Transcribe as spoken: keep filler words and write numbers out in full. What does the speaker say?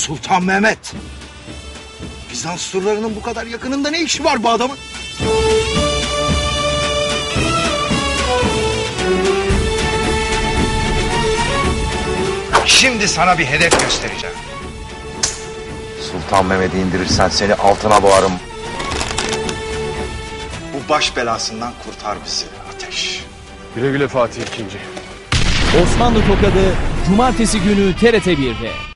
Sultan Mehmet. Bizans surlarının bu kadar yakınında ne işi var bu adamın? Şimdi sana bir hedef göstereceğim. Sultan Mehmet'i indirirsen seni altına boğarım. Bu baş belasından kurtar bizi Ateş. Güle güle Fatih İkinci. Osmanlı Tokadı Cumartesi günü T R T bir'de.